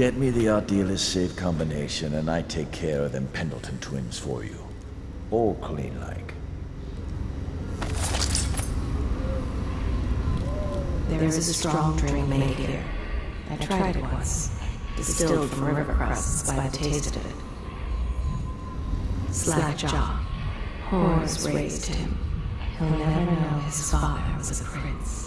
Get me the art dealer's safe combination and I take care of them Pendleton twins for you. All clean-like. There is a strong drink made here. I tried it once, distilled from river crusts by the taste of it. Slackjaw, horrors raised him. He'll never know his father was a prince.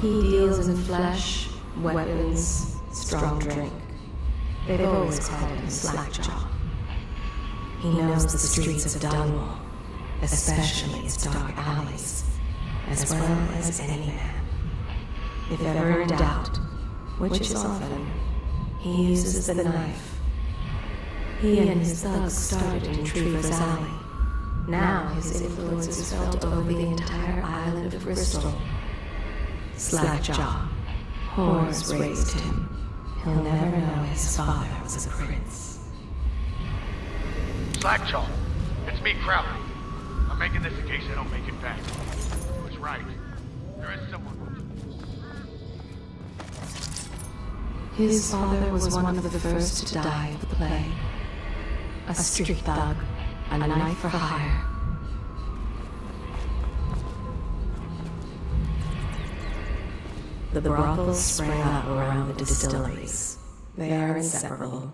He deals in flesh, weapons, strong drink. They've always called him Slackjaw. He knows the streets of Dunwall, especially its dark alleys, as well as any man. If ever in doubt, which is often, he uses the knife. He and his thugs started in Treeva's Alley. Now his influence is felt over the entire island of Bristol. Slackjaw, horrors raised him. He'll never know his father was a prince. Slackjaw, it's me, Crowley. I'm making this in case I don't make it back. I was right. There is someone. His father was one of the first to die of the plague. A street thug, a knife for hire. The brothels sprang up around the distilleries. They are inseparable.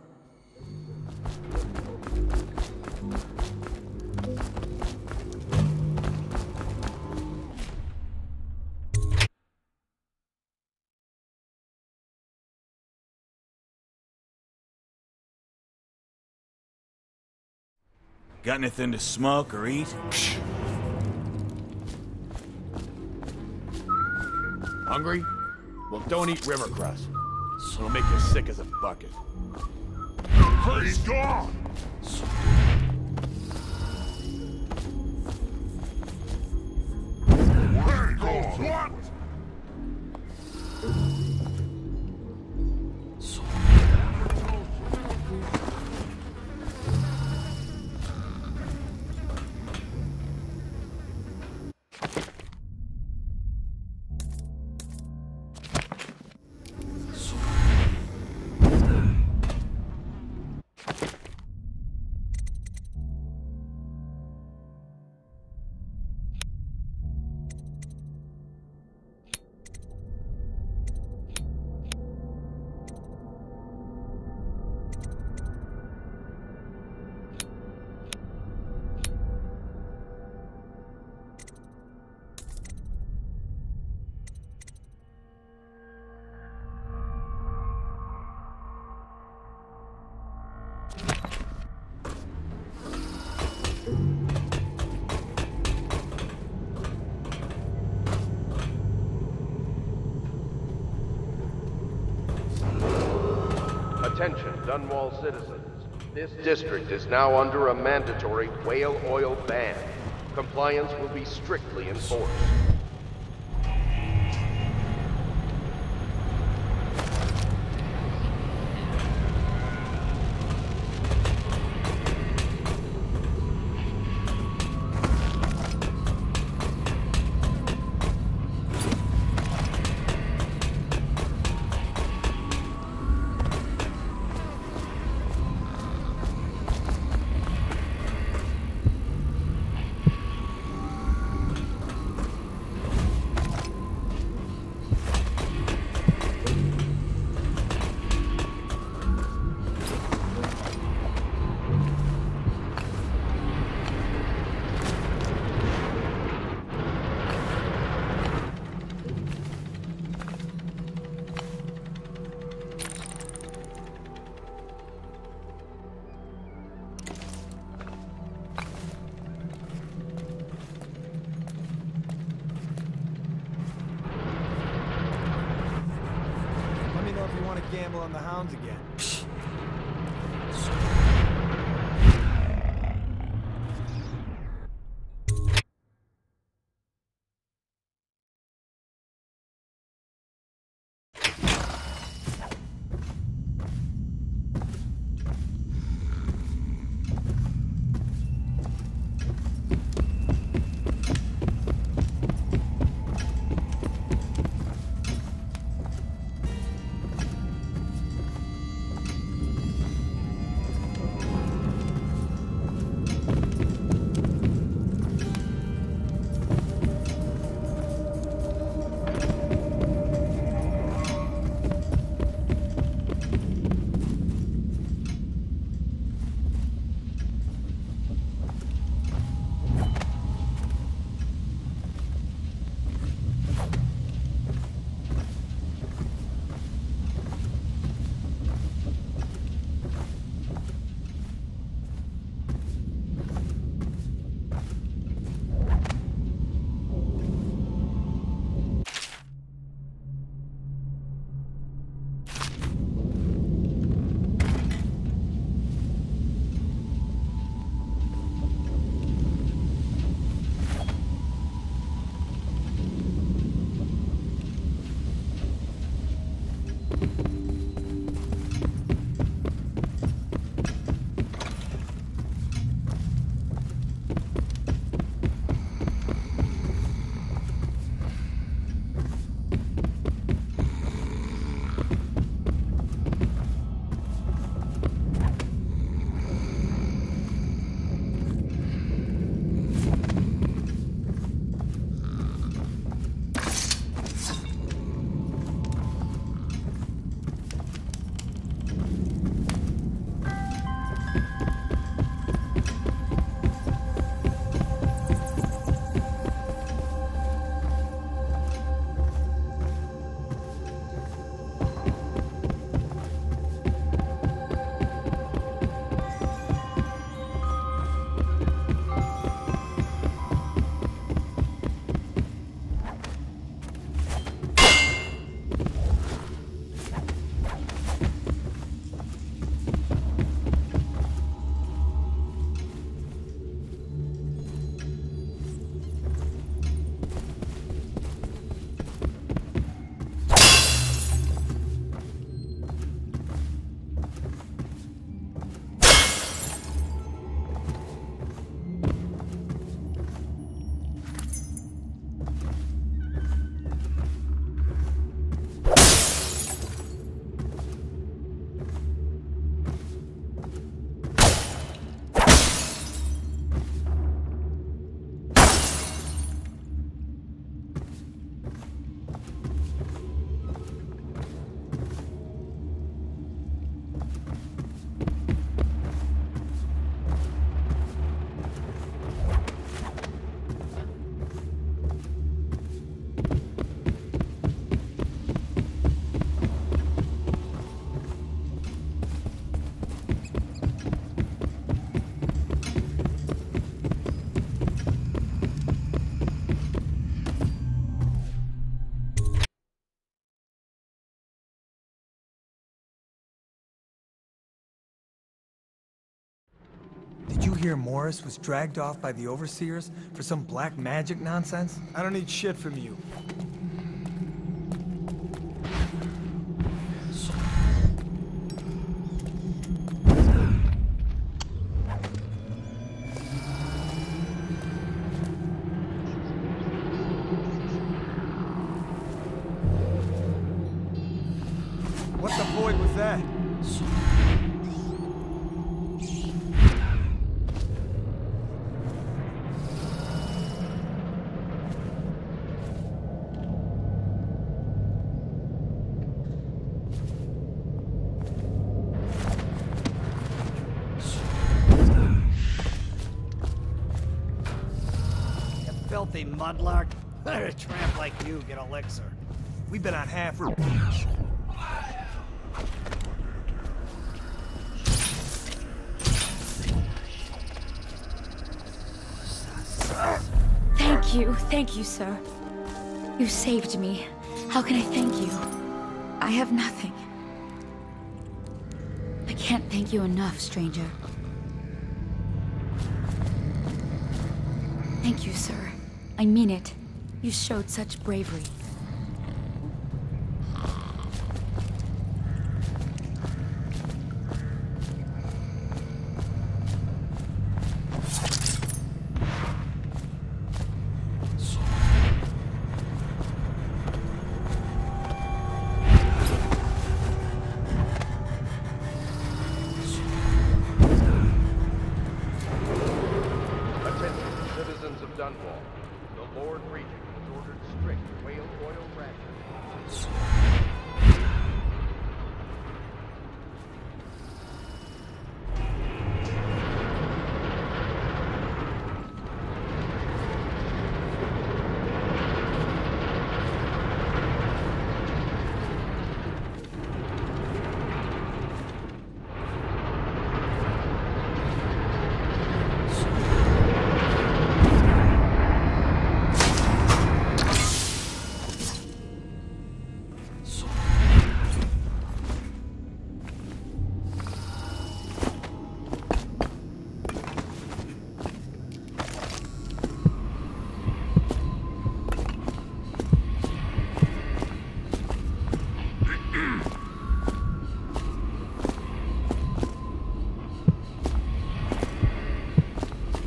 Got anything to smoke or eat? Hungry? Well, don't eat river crust. It'll make you sick as a bucket. He's gone! Where he goes? What? Attention, Dunwall citizens. This district is now under a mandatory whale oil ban. Compliance will be strictly enforced. Here Morris was dragged off by the Overseers for some black magic nonsense? I don't need shit from you. What the void was that? Mudlark, let a tramp like you get elixir. We've been on half her. Thank you, sir. You saved me. How can I thank you? I have nothing. I can't thank you enough, stranger. Thank you, sir. I mean it. You showed such bravery.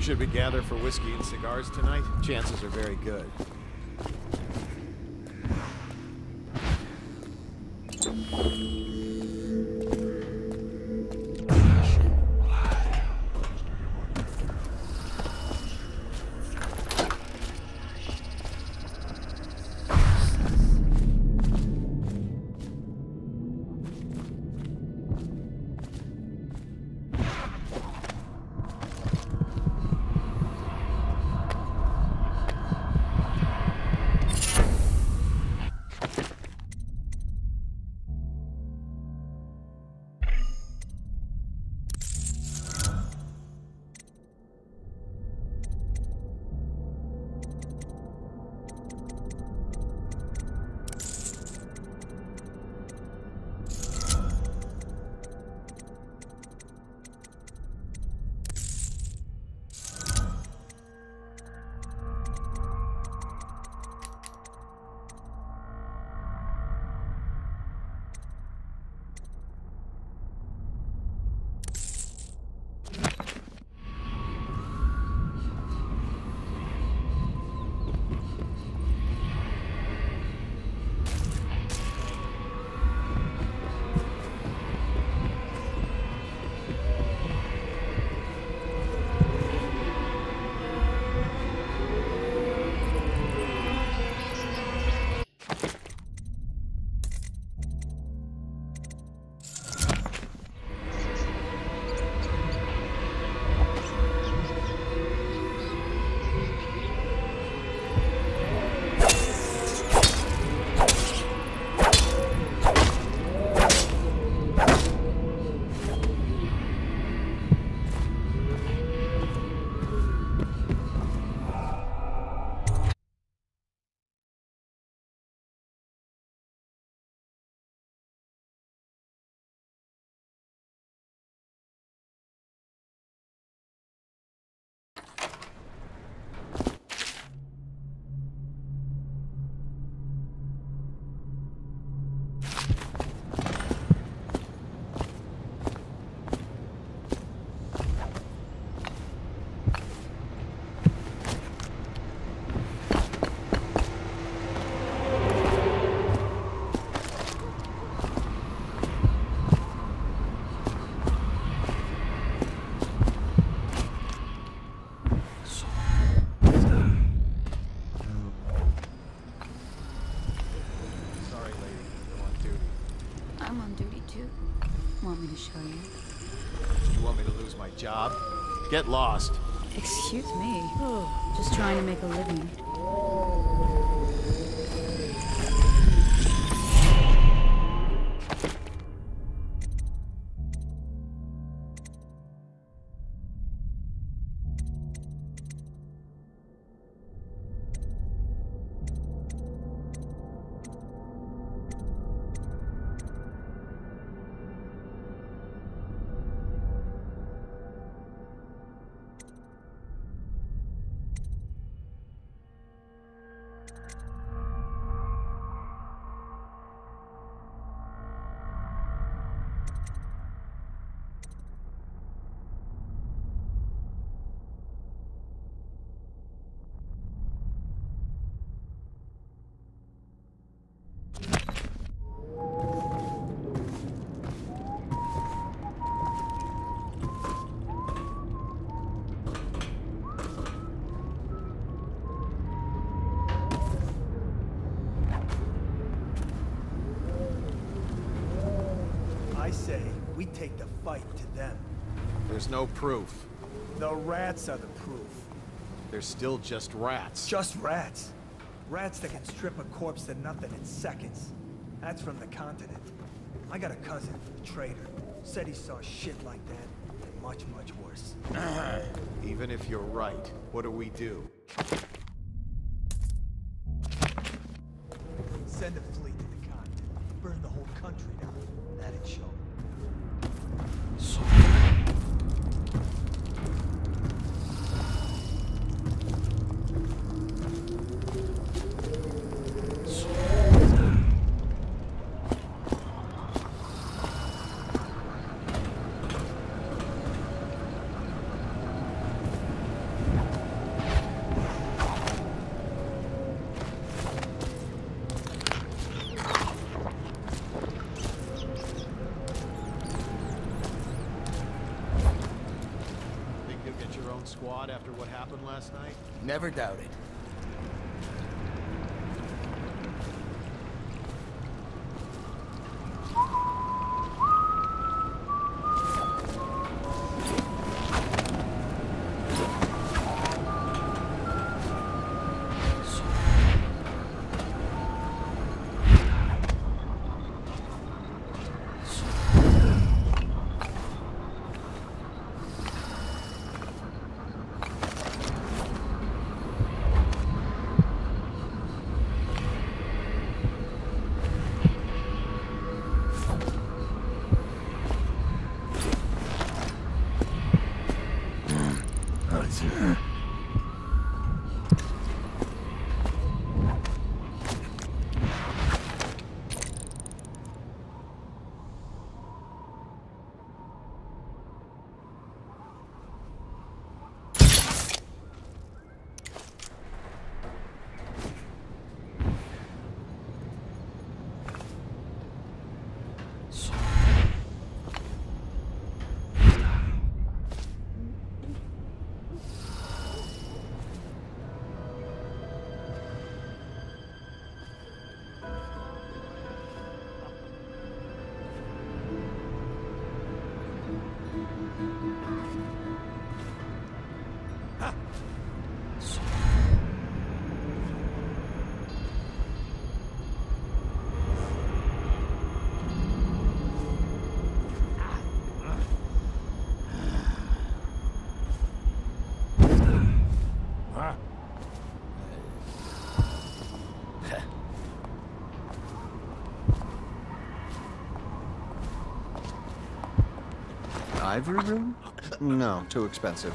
Should we gather for whiskey and cigars tonight? Chances are very good. show you. You want me to lose my job? Get lost. Excuse me. Just trying to make a living. There's no proof. The rats are the proof. They're still just rats. Just rats. Rats that can strip a corpse to nothing in seconds. That's from the continent. I got a cousin, a trader. Said he saw shit like that, and much, much worse. Even if you're right, what do we do? Send a fleet to the continent. Burn the whole country down. That'd show. After what happened last night? Never doubted. Ivory room? No, too expensive.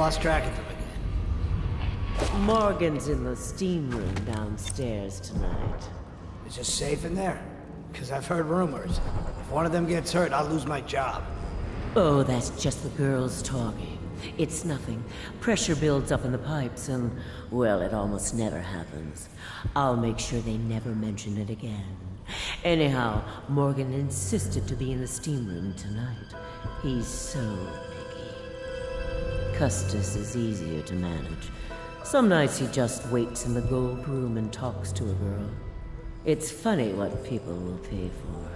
lost track of him again. Morgan's in the steam room downstairs tonight. Is it safe in there? Because I've heard rumors. If one of them gets hurt, I'll lose my job. Oh, that's just the girls talking. It's nothing. Pressure builds up in the pipes and, well, it almost never happens. I'll make sure they never mention it again. Anyhow, Morgan insisted to be in the steam room tonight. He's so picky. Custis is easier to manage. Some nights he just waits in the gold room and talks to a girl. It's funny what people will pay for.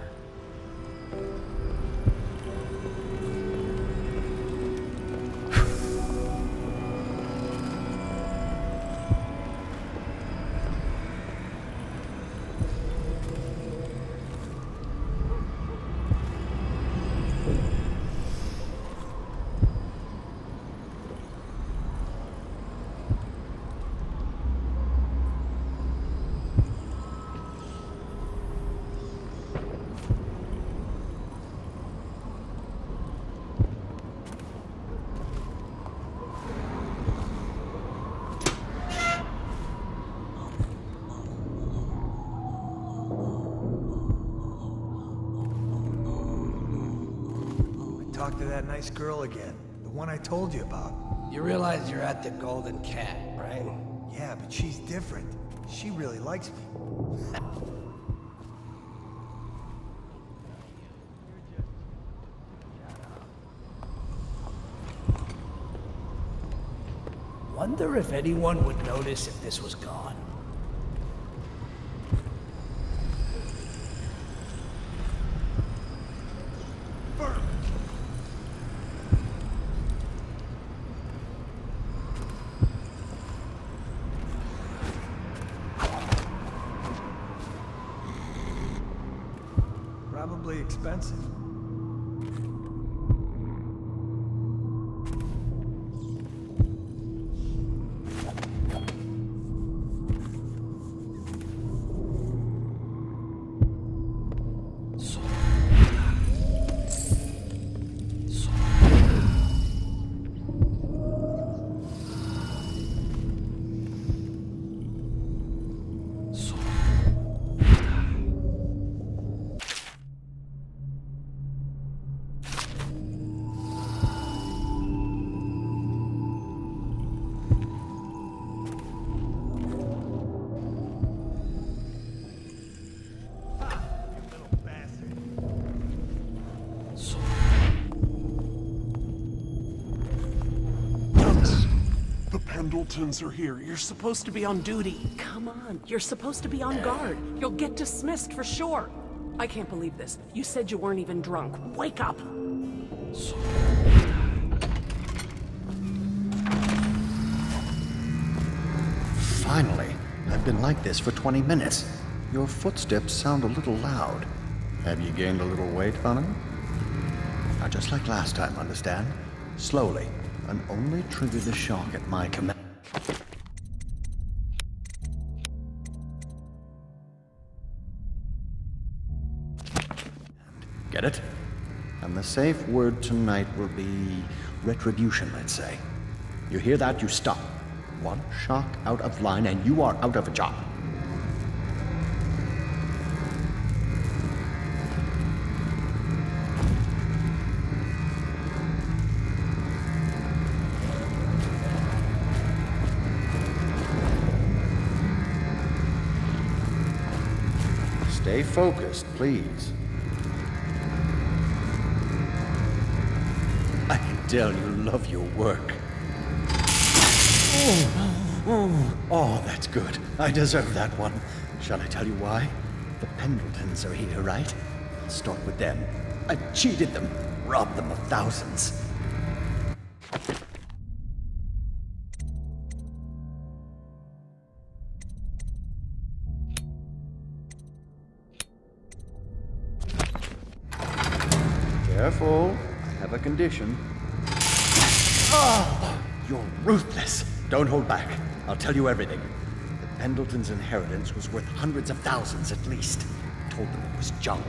Talk to that nice girl again, the one I told you about. You realize you're at the Golden Cat, right? Yeah, but she's different. She really likes me. Wonder if anyone would notice if this was gone. Expensive. Pendletons are here. You're supposed to be on duty. Come on. You're supposed to be on guard. You'll get dismissed for sure. I can't believe this. You said you weren't even drunk. Wake up. Finally. I've been like this for 20 minutes. Your footsteps sound a little loud. Have you gained a little weight, Funny? Now, just like last time, understand? Slowly. And only trigger the shock at my command. Get it? And the safe word tonight will be retribution, let's say. You hear that, you stop. One shock out of line and you are out of a job. Stay focused, please. I can tell you love your work. Oh, that's good. I deserve that one. Shall I tell you why? The Pendletons are here, right? I'll start with them. I've cheated them, robbed them of thousands. Careful, I have a condition. Oh, you're ruthless. Don't hold back. I'll tell you everything. The Pendletons' inheritance was worth hundreds of thousands at least. I told them it was junk.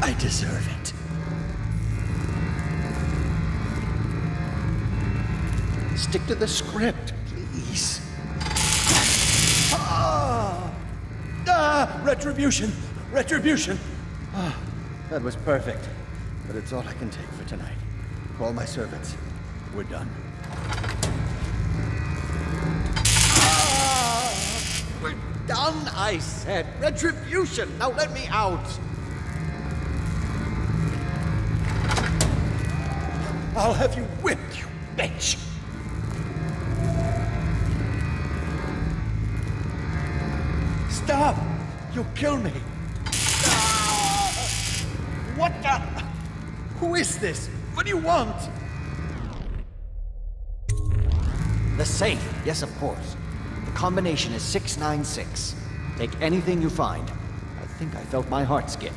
I deserve it. Stick to the script, please. Ah! Ah! Retribution! Retribution! Ah, that was perfect. But it's all I can take for tonight. Call my servants. We're done. Ah! We're done, I said. Retribution! Now let me out! I'll have you whipped, you bitch! Stop! You'll kill me! Ah! What the? Who is this? What do you want? The safe, yes, of course. The combination is 696. Take anything you find. I think I felt my heart skip.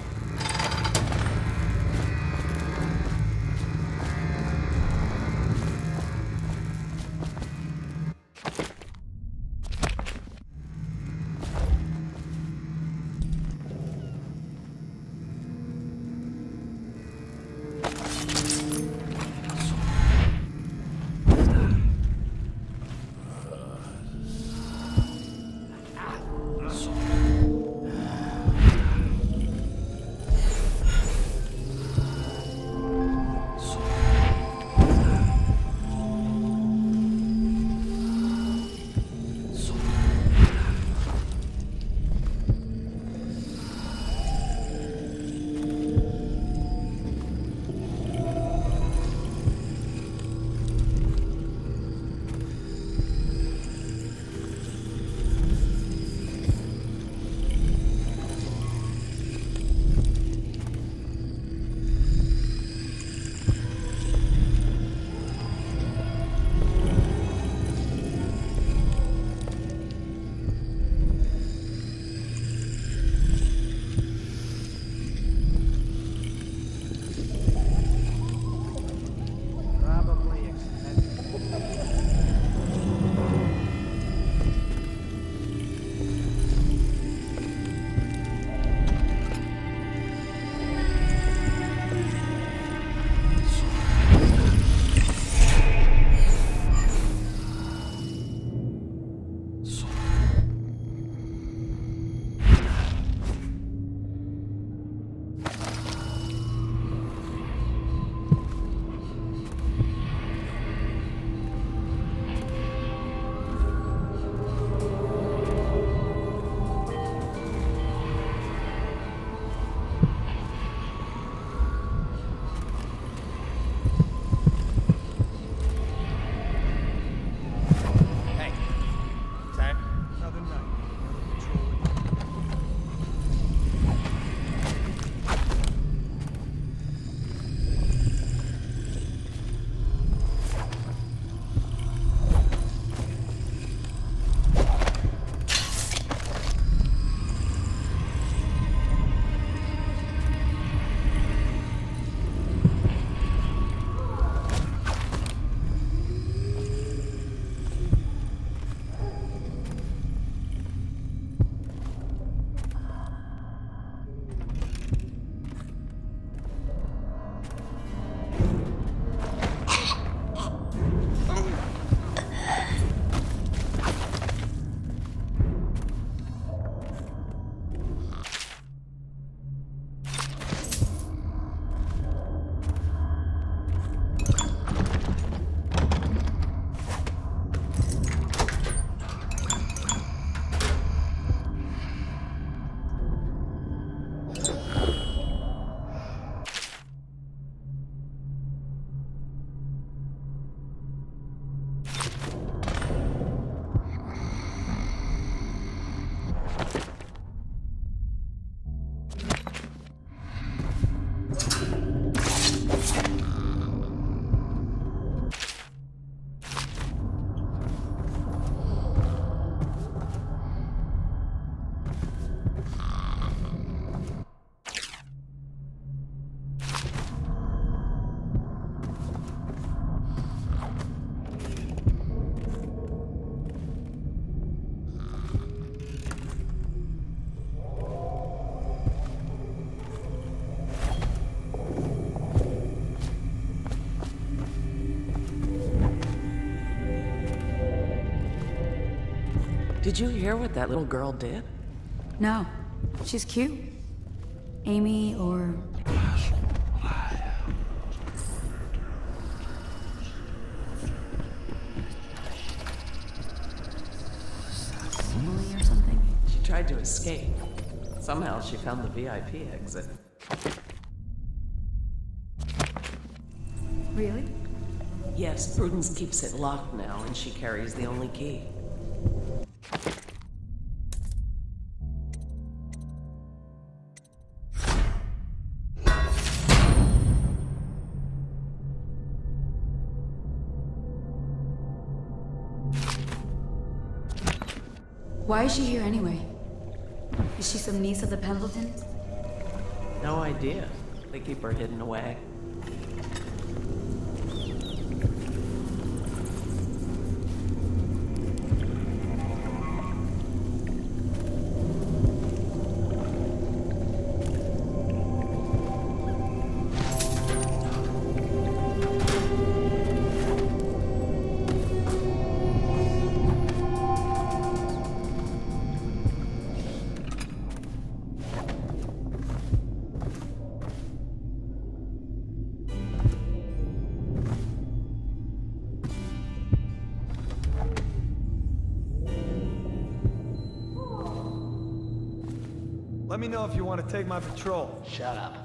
Did you hear what that little girl did? No. She's cute. Amy or... Emily or something? She tried to escape. Somehow she found the VIP exit. Really? Yes, Prudence keeps it locked now, and she carries the only key. Why is she here anyway? Is she some niece of the Pendletons? No idea. They keep her hidden away. Let me know if you want to take my patrol. Shut up.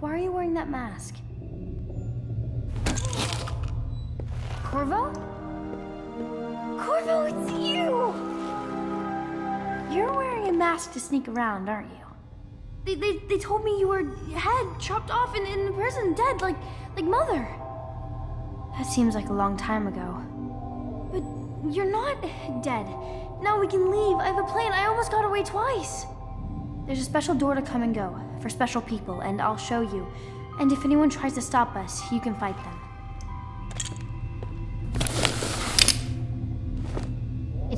Why are you wearing that mask? Corvo? Corvo, it's you! You're wearing a mask to sneak around, aren't you? They told me you were head chopped off and in prison, dead, like Mother. That seems like a long time ago. But you're not dead. Now we can leave. I have a plan. I almost got away twice. There's a special door to come and go. For special people, and I'll show you. And if anyone tries to stop us, you can fight them.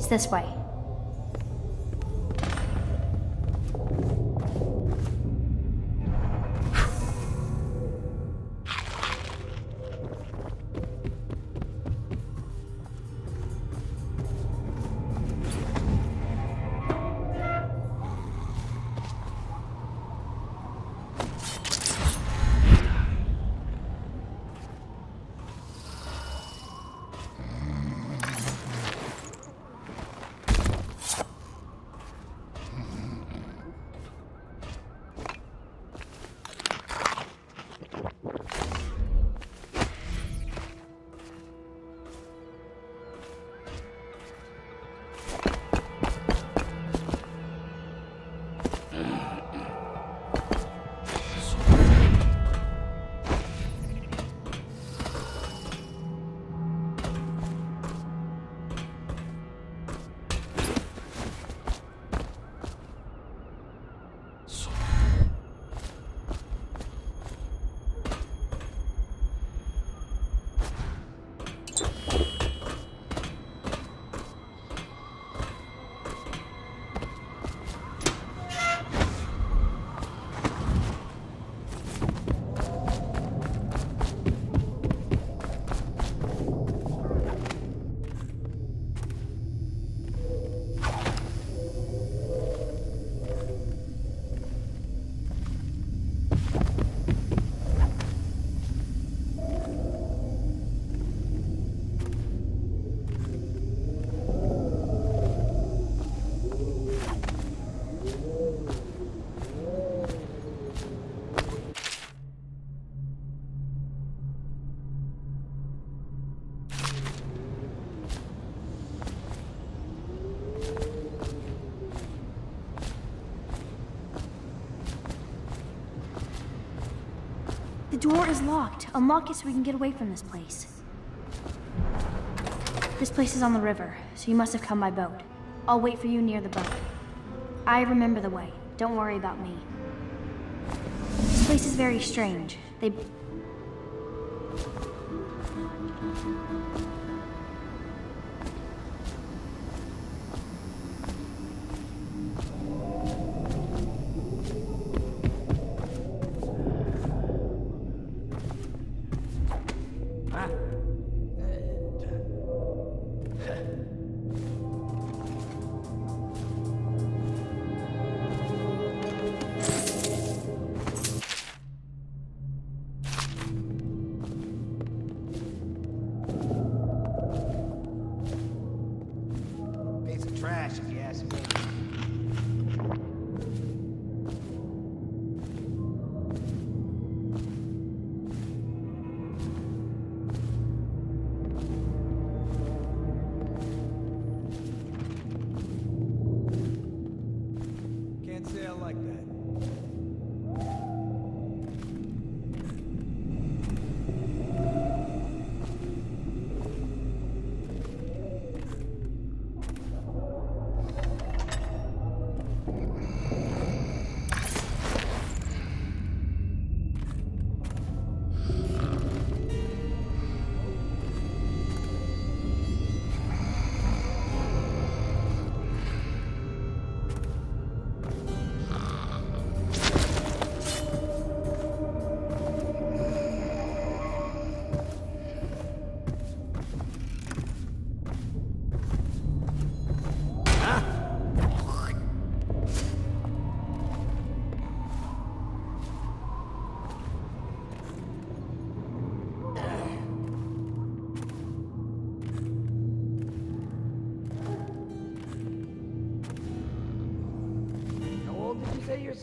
It's this way. The door is locked. Unlock it so we can get away from this place. This place is on the river, so you must have come by boat. I'll wait for you near the boat. I remember the way. Don't worry about me. This place is very strange.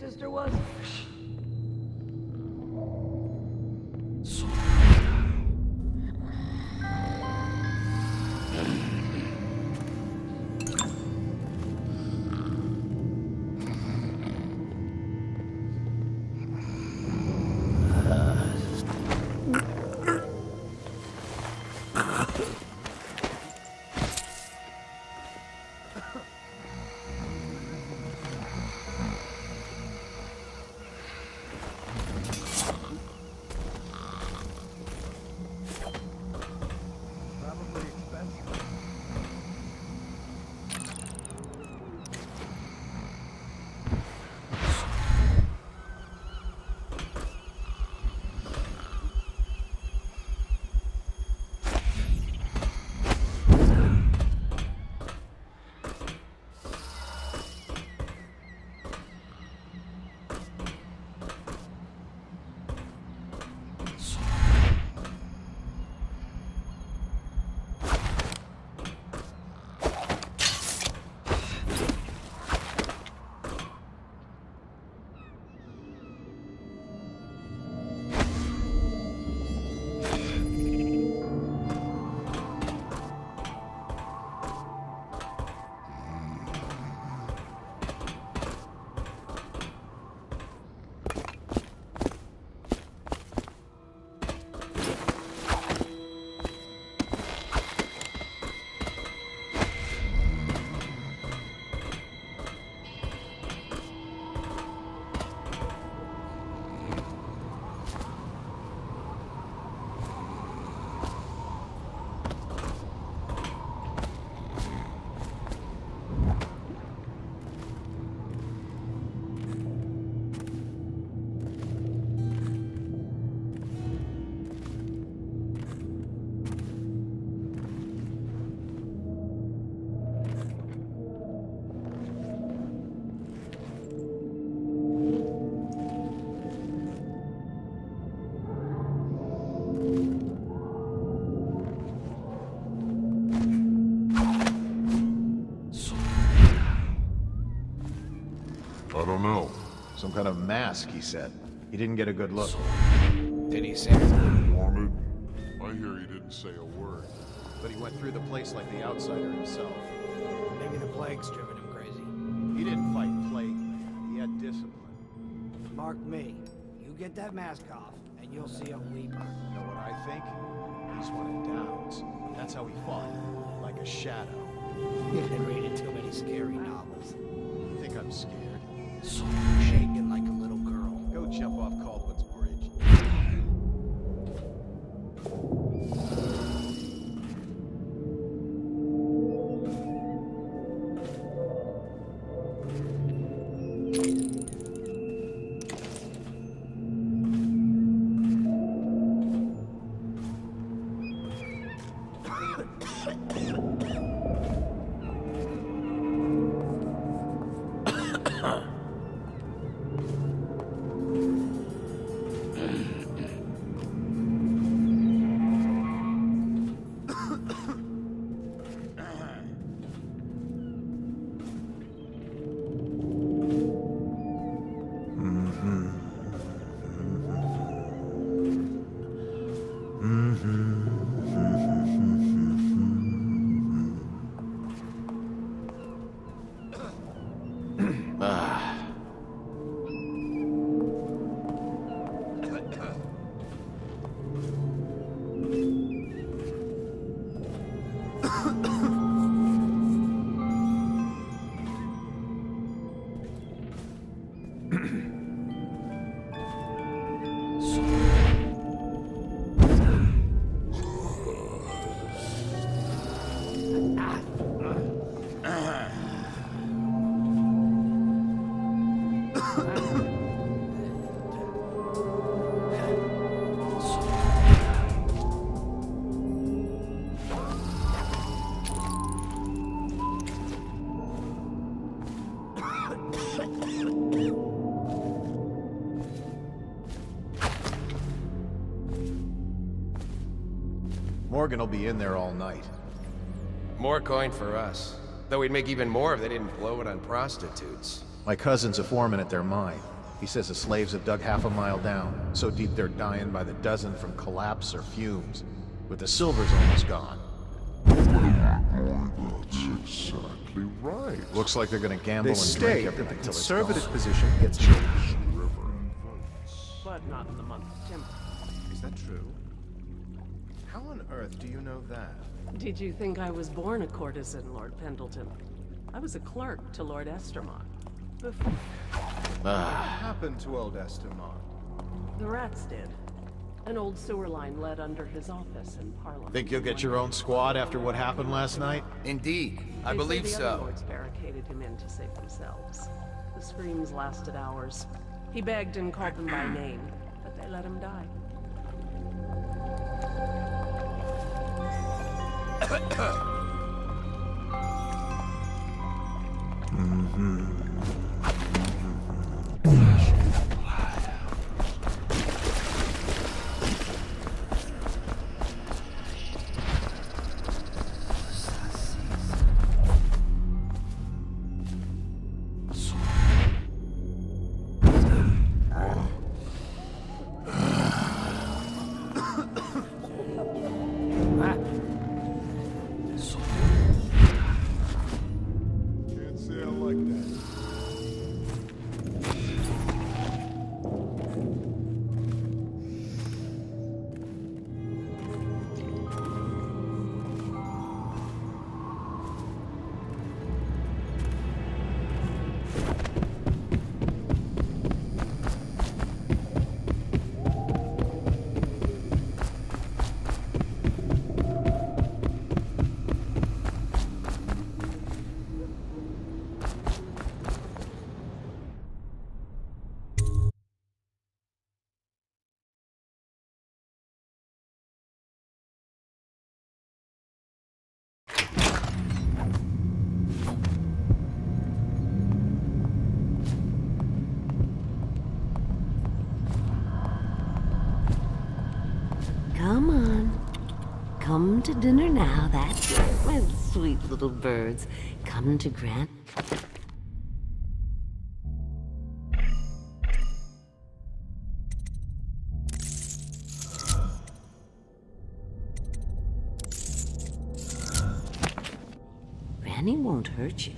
Sister was? I don't know. Some kind of mask, he said. He didn't get a good look. Did he say something? Mormon? I hear he didn't say a word. But he went through the place like the Outsider himself. Maybe the plague's driven him crazy. He didn't fight plague, man. He had discipline. Mark me. You get that mask off, and you'll see a weeper. You know what I think? He's one of Dowd's. That's how he fought. Like a shadow. You've been reading too many scary novels. You think I'm scared? So shaking like a little girl. Go jump off Caldwin's bridge. Morgan'll be in there all night. More coin for us. Though we'd make even more if they didn't blow it on prostitutes. My cousin's a foreman at their mine. He says the slaves have dug half a mile down, so deep they're dying by the dozen from collapse or fumes. With the silvers almost gone. That's exactly right. Looks like they're gonna gamble and drink everything until it's gone. The conservative position gets changed. But not in the month of September. Is that true? How on earth do you know that? Did you think I was born a courtesan, Lord Pendleton? I was a clerk to Lord Estermont. Before... What happened to old Estermont? The rats did. An old sewer line led under his office in Parliament. Think you'll get your own squad after what happened last night? Indeed. I believe so. The other lords barricaded him in to save themselves. The screams lasted hours. He begged and called them by name, but they let him die. Come to dinner now, that's it, my sweet little birds. Come to Grant. and he won't hurt you.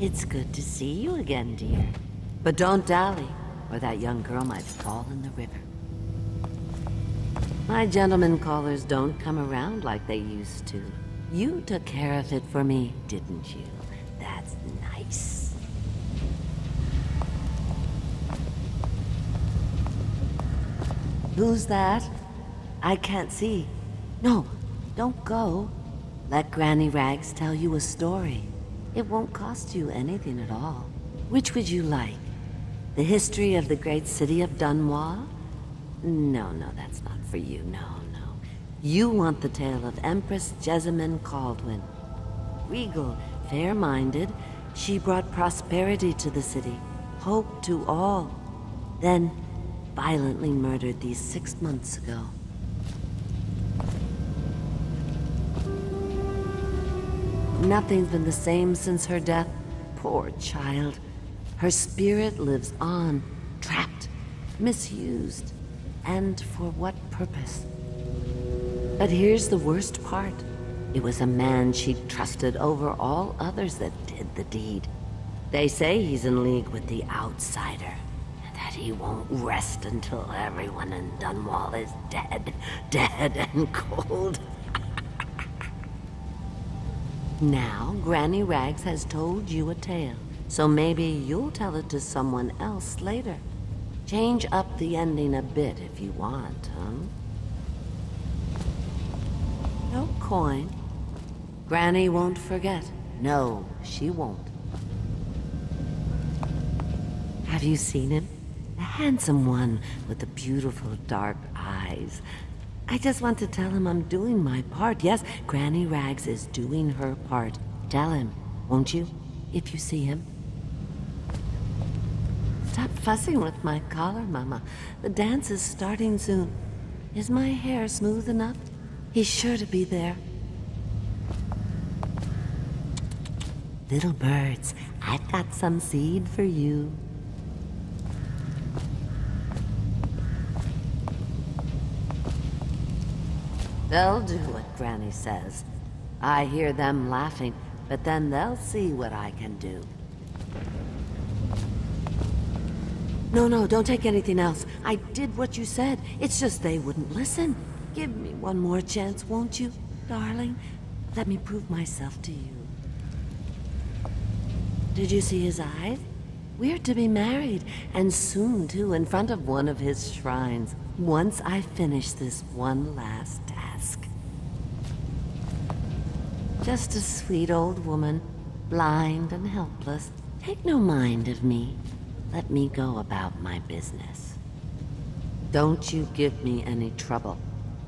It's good to see you again, dear. But don't dally, or that young girl might fall in the river. My gentlemen callers don't come around like they used to. You took care of it for me, didn't you? That's nice. Who's that? I can't see. No, don't go. Let Granny Rags tell you a story. It won't cost you anything at all. Which would you like? The history of the great city of Dunwall? No, that's not for you. No. You want the tale of Empress Jessamine Caldwin. Regal, fair-minded, she brought prosperity to the city, hope to all, then violently murdered these 6 months ago. Nothing's been the same since her death. Poor child. Her spirit lives on, trapped, misused, and for what purpose? But here's the worst part. It was a man she trusted over all others that did the deed. They say he's in league with the Outsider, and that he won't rest until everyone in Dunwall is dead. Dead and cold. Now, Granny Rags has told you a tale, so maybe you'll tell it to someone else later. Change up the ending a bit if you want, huh? No coin. Granny won't forget. No, she won't. Have you seen him? The handsome one with the beautiful dark eyes. I just want to tell him I'm doing my part. Yes, Granny Rags is doing her part. Tell him, won't you, if you see him? Stop fussing with my collar, Mama. The dance is starting soon. Is my hair smooth enough? He's sure to be there. Little birds, I've got some seed for you. They'll do what Granny says. I hear them laughing, but then they'll see what I can do. No, don't take anything else. I did what you said. It's just they wouldn't listen. Give me one more chance, won't you, darling? Let me prove myself to you. Did you see his eyes? We're to be married, and soon, too, in front of one of his shrines. Once I finish this one last task. Just a sweet old woman, blind and helpless. Take no mind of me. Let me go about my business. Don't you give me any trouble.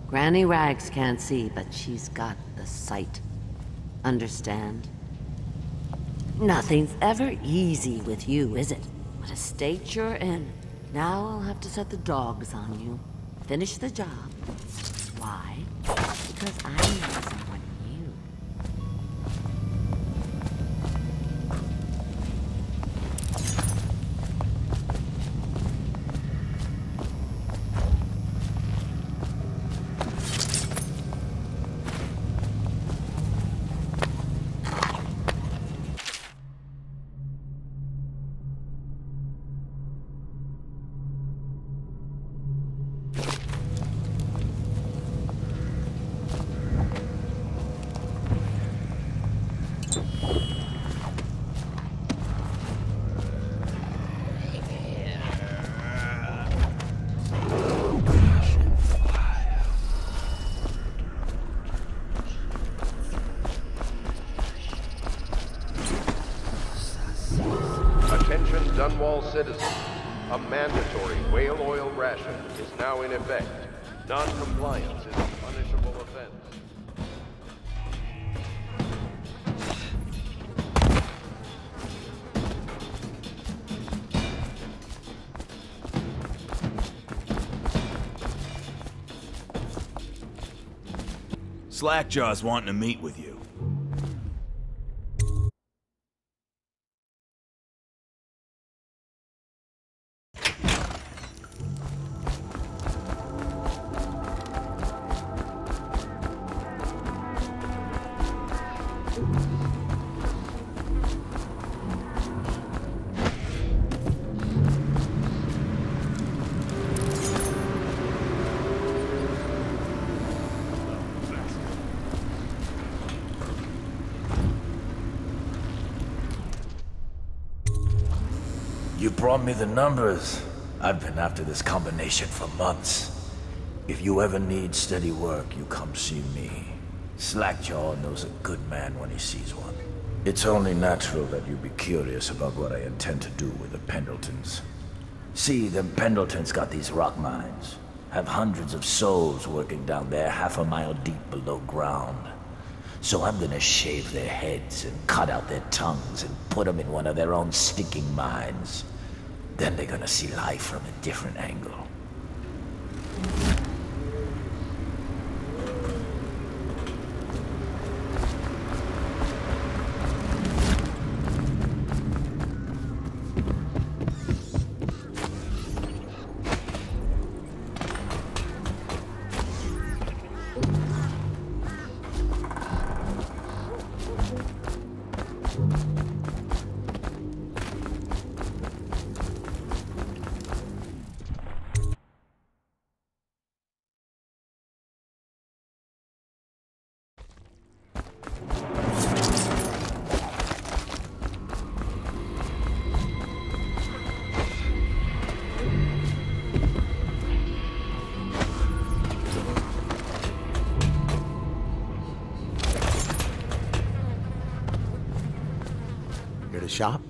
Granny Rags can't see, but she's got the sight. Understand? Nothing's ever easy with you, is it? What a state you're in. Now I'll have to set the dogs on you. Finish the job. Why? Because I know someone new. Citizens, a mandatory whale oil ration is now in effect. Non-compliance is a punishable offense. Slackjaw's wanting to meet with you. Brought me the numbers. I've been after this combination for months. If you ever need steady work, you come see me. Slackjaw knows a good man when he sees one. It's only natural that you be curious about what I intend to do with the Pendletons. See, them Pendletons got these rock mines. Have hundreds of souls working down there 1/2 mile deep below ground. So I'm gonna shave their heads and cut out their tongues and put them in one of their own stinking mines. Then they're gonna see life from a different angle. Shop?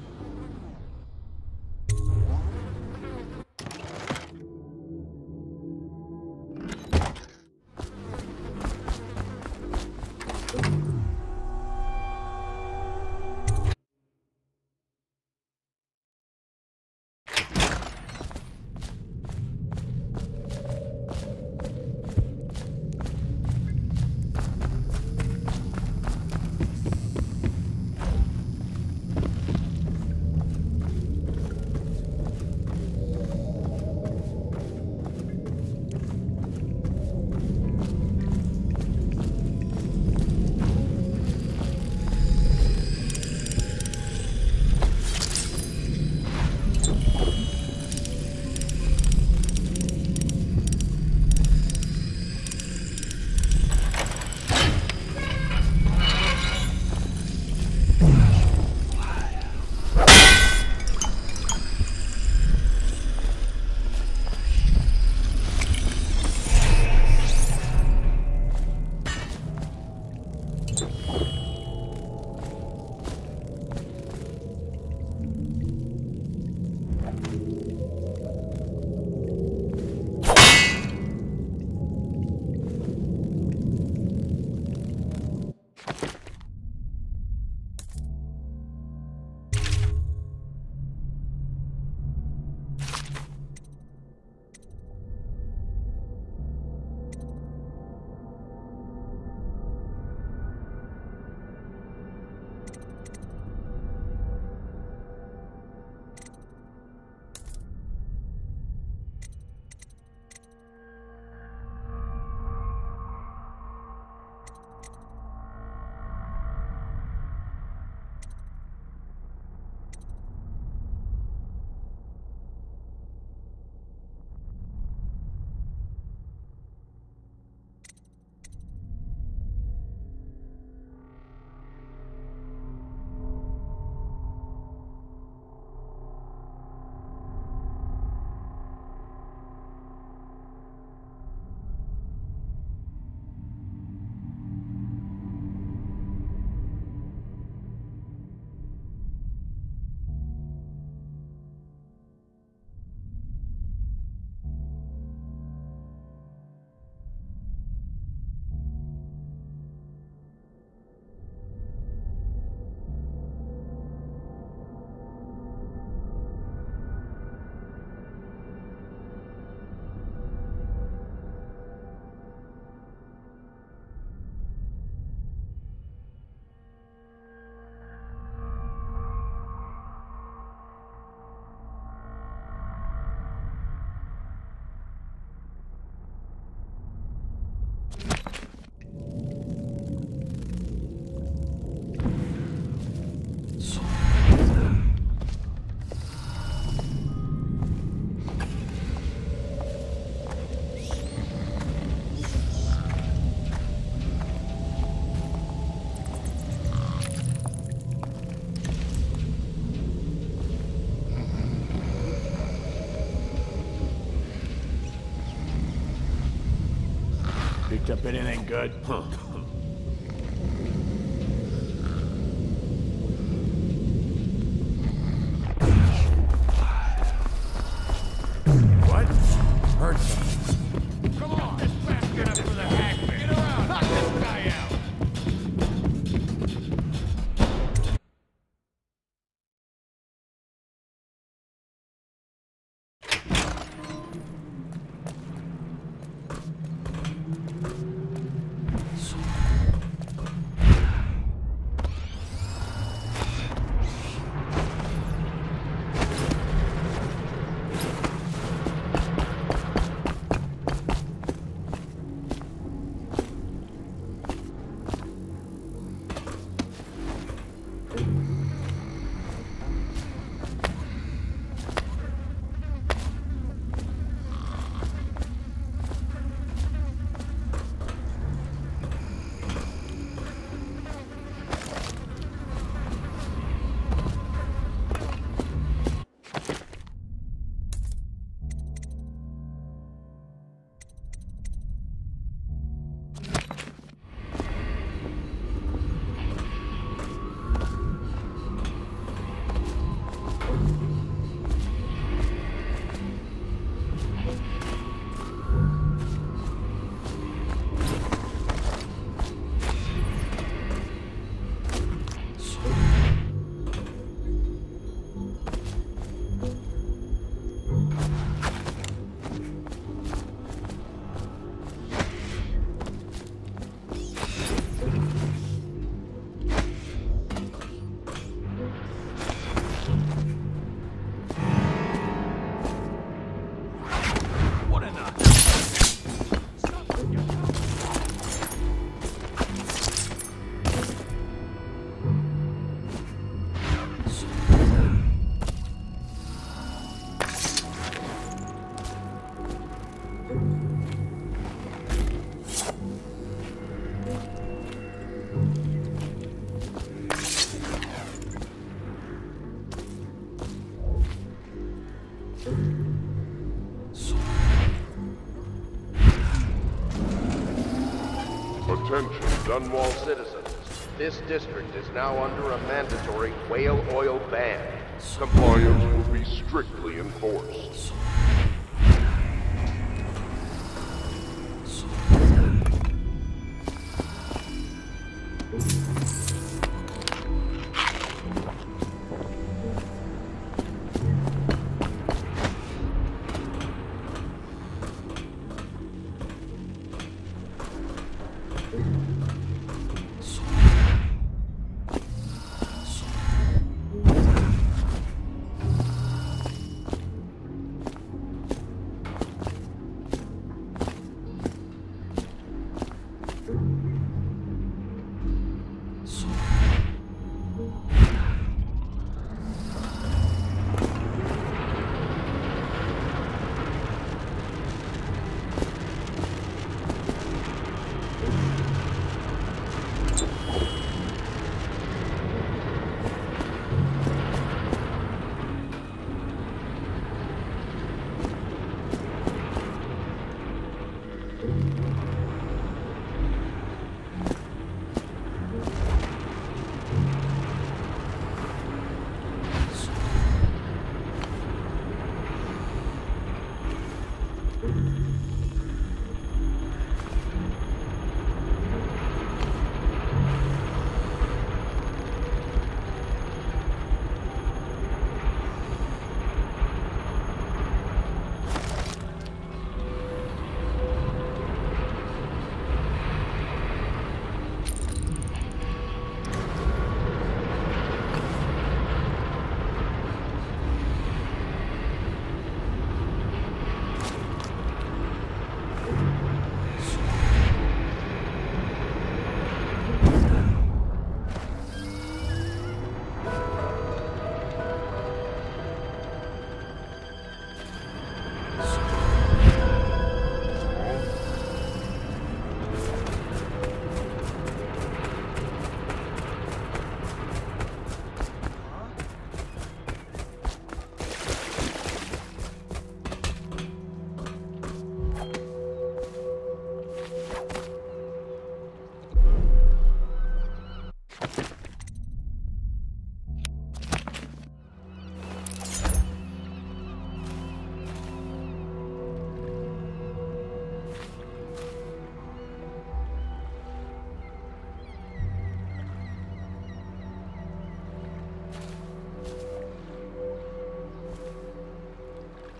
Picked up anything good? Huh. What? Heard something. Come on, this basket up for the hack. Get around. Knock this guy out. Dunwall citizens, this district is now under a mandatory whale oil ban. Compliance will be strictly enforced.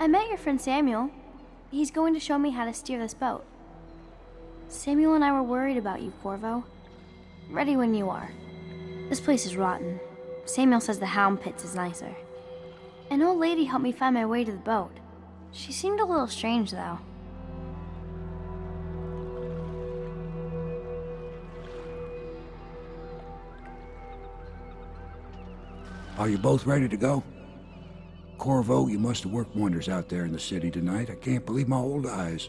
I met your friend Samuel. He's going to show me how to steer this boat. Samuel and I were worried about you, Corvo. Ready when you are. This place is rotten. Samuel says the Hound Pits is nicer. An old lady helped me find my way to the boat. She seemed a little strange, though. Are you both ready to go? Corvo, you must have worked wonders out there in the city tonight. I can't believe my old eyes.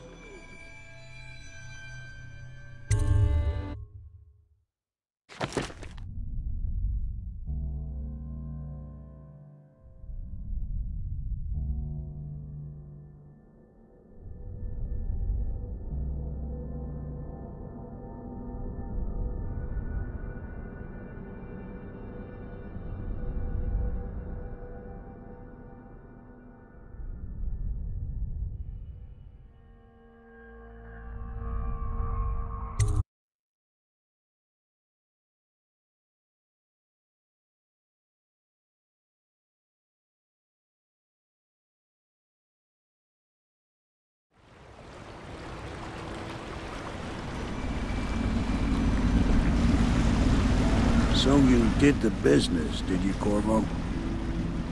So you did the business, did you, Corvo?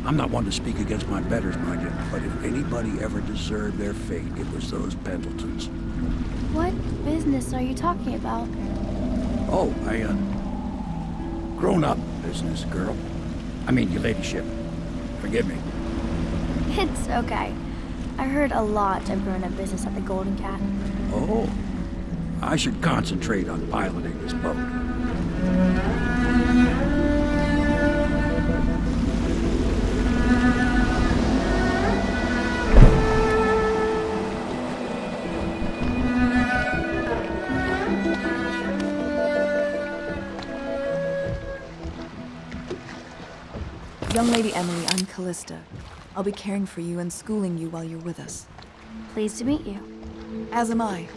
I'm not one to speak against my betters, mind you, but if anybody ever deserved their fate, it was those Pendletons. What business are you talking about? Oh, grown-up business, girl. I mean, your ladyship. Forgive me. It's okay. I heard a lot of grown-up business at the Golden Cat. Oh. I should concentrate on piloting this boat. Young Lady Emily, I'm Callista. I'll be caring for you and schooling you while you're with us. Pleased to meet you. As am I.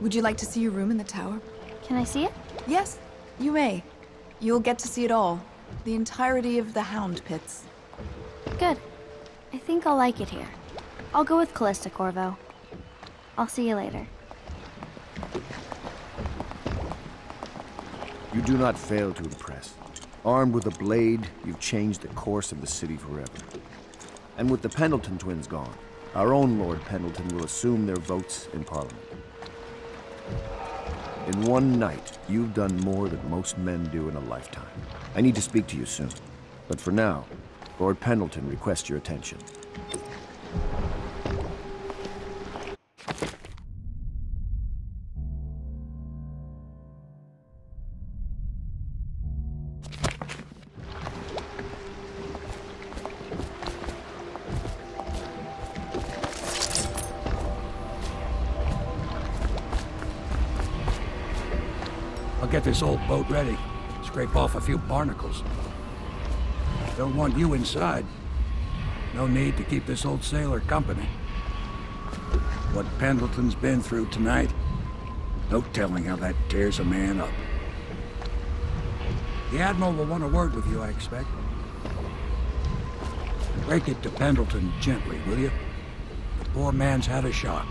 Would you like to see your room in the tower? Can I see it? Yes, you may. You'll get to see it all. The entirety of the Hound Pits. Good. I think I'll like it here. I'll go with Callista, Corvo. I'll see you later. You do not fail to impress. Armed with a blade, you've changed the course of the city forever. And with the Pendleton twins gone, our own Lord Pendleton will assume their votes in Parliament. In one night, you've done more than most men do in a lifetime. I need to speak to you soon. But for now, Lord Pendleton requests your attention. Get this old boat ready. Scrape off a few barnacles. Don't want you inside. No need to keep this old sailor company. What Pendleton's been through tonight, no telling how that tears a man up. The Admiral will want a word with you, I expect. Break it to Pendleton gently, will you? The poor man's had a shock.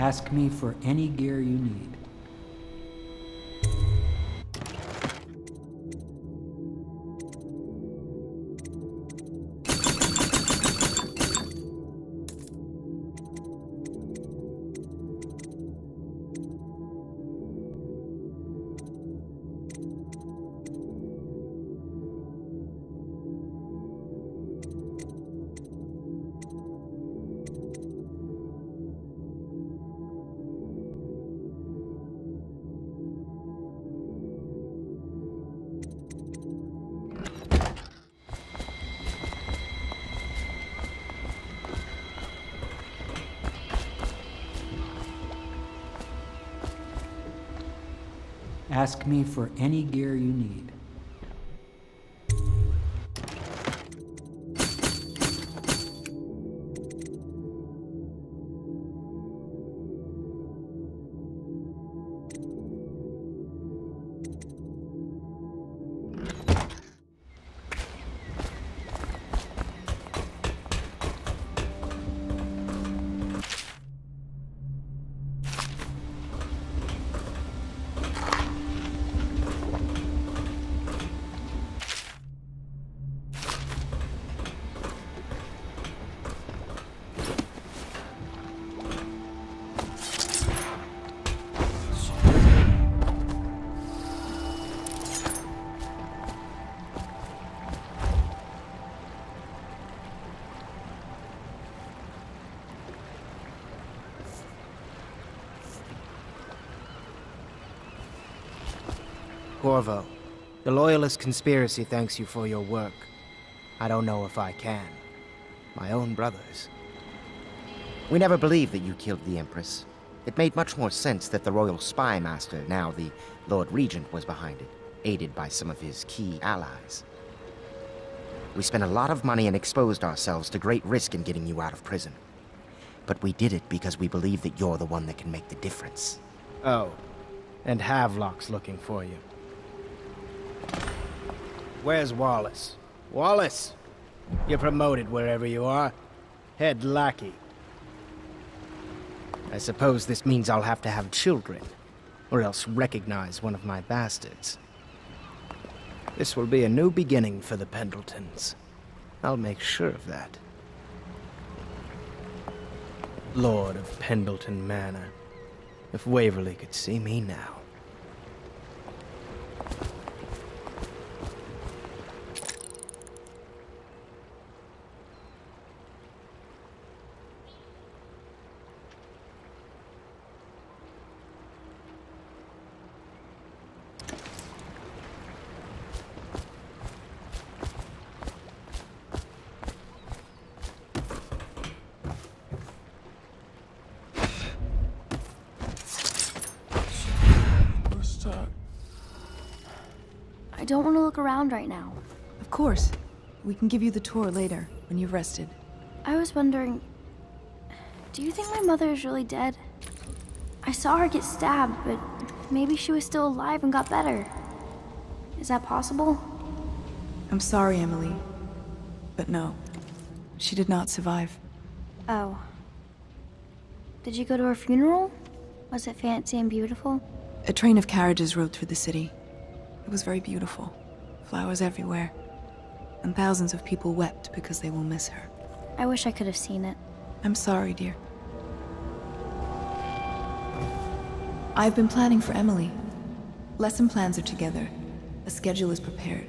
Ask me for any gear you need. Ask me for any gear you need. Corvo, the Loyalist Conspiracy thanks you for your work. I don't know if I can. My own brothers. We never believed that you killed the Empress. It made much more sense that the Royal Spy Master, now the Lord Regent, was behind it, aided by some of his key allies. We spent a lot of money and exposed ourselves to great risk in getting you out of prison. But we did it because we believe that you're the one that can make the difference. Oh, and Havelock's looking for you. Where's Wallace? Wallace! You're promoted wherever you are. Head lackey. I suppose this means I'll have to have children, or else recognize one of my bastards. This will be a new beginning for the Pendletons. I'll make sure of that. Lord of Pendleton Manor. If Waverley could see me now. I don't want to look around right now. Of course. We can give you the tour later, when you've rested. I was wondering, do you think my mother is really dead? I saw her get stabbed, but maybe she was still alive and got better. Is that possible? I'm sorry, Emily, but no. She did not survive. Oh. Did you go to her funeral? Was it fancy and beautiful? A train of carriages rode through the city. It was very beautiful, flowers everywhere, and thousands of people wept because they will miss her. I wish I could have seen it. I'm sorry, dear. I've been planning for Emily. Lesson plans are together. A schedule is prepared.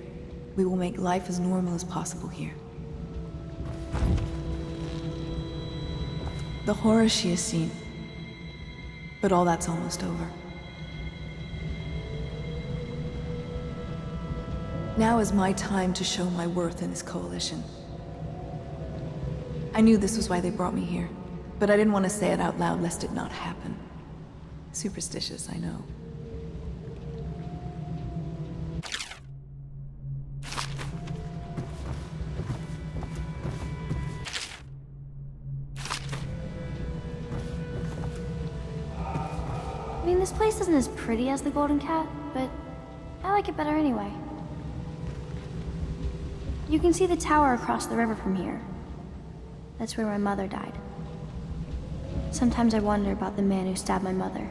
We will make life as normal as possible here. The horror she has seen, but all that's almost over. Now is my time to show my worth in this coalition. I knew this was why they brought me here, but I didn't want to say it out loud lest it not happen. Superstitious, I know. I mean, this place isn't as pretty as the Golden Cat, but I like it better anyway. You can see the tower across the river from here. That's where my mother died. Sometimes I wonder about the man who stabbed my mother.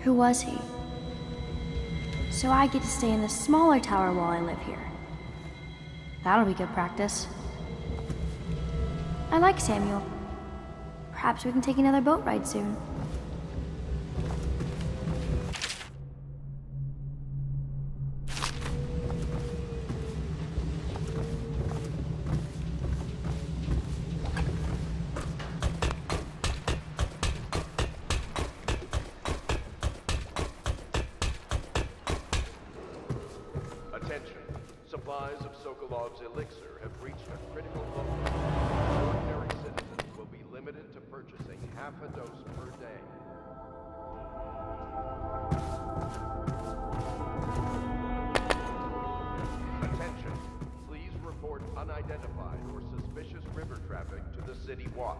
Who was he? So I get to stay in the smaller tower while I live here. That'll be good practice. I like Samuel. Perhaps we can take another boat ride soon. Supplies of Sokolov's elixir have reached a critical level. Ordinary citizens will be limited to purchasing half a dose per day. City Watch.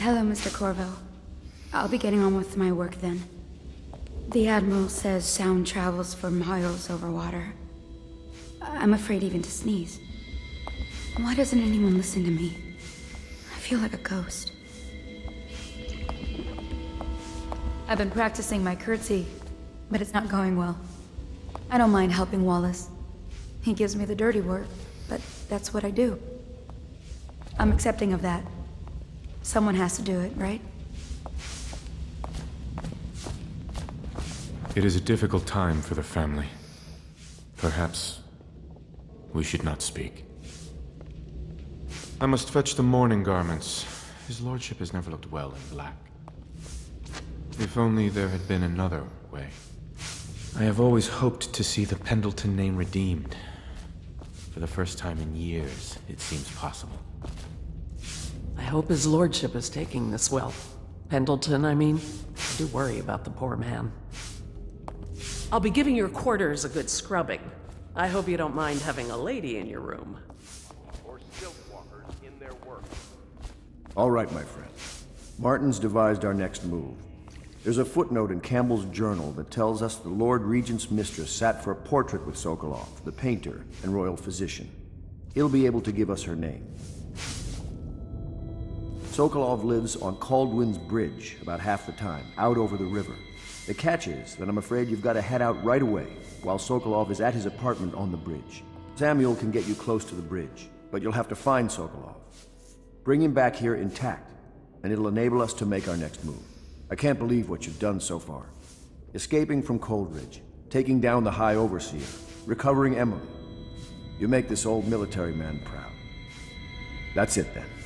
Hello, Mr. Corvo. I'll be getting on with my work then. The Admiral says sound travels for miles over water. I'm afraid even to sneeze. Why doesn't anyone listen to me? I feel like a ghost. I've been practicing my curtsy, but it's not going well. I don't mind helping Wallace. He gives me the dirty work, but that's what I do. I'm accepting of that. Someone has to do it, right? It is a difficult time for the family. Perhaps we should not speak. I must fetch the mourning garments. His lordship has never looked well in black. If only there had been another way. I have always hoped to see the Pendleton name redeemed. For the first time in years, it seems possible. I hope his lordship is taking this well. Pendleton, I mean. I do worry about the poor man. I'll be giving your quarters a good scrubbing. I hope you don't mind having a lady in your room. Or stilt walkers in their work. All right, my friend. Martin's devised our next move. There's a footnote in Campbell's journal that tells us the Lord Regent's mistress sat for a portrait with Sokolov, the painter and royal physician. He'll be able to give us her name. Sokolov lives on Caldwin's bridge about half the time, out over the river. The catch is that I'm afraid you've got to head out right away while Sokolov is at his apartment on the bridge. Samuel can get you close to the bridge, but you'll have to find Sokolov. Bring him back here intact, and it'll enable us to make our next move. I can't believe what you've done so far. Escaping from Coldridge, taking down the High Overseer, recovering Emily. You make this old military man proud. That's it then.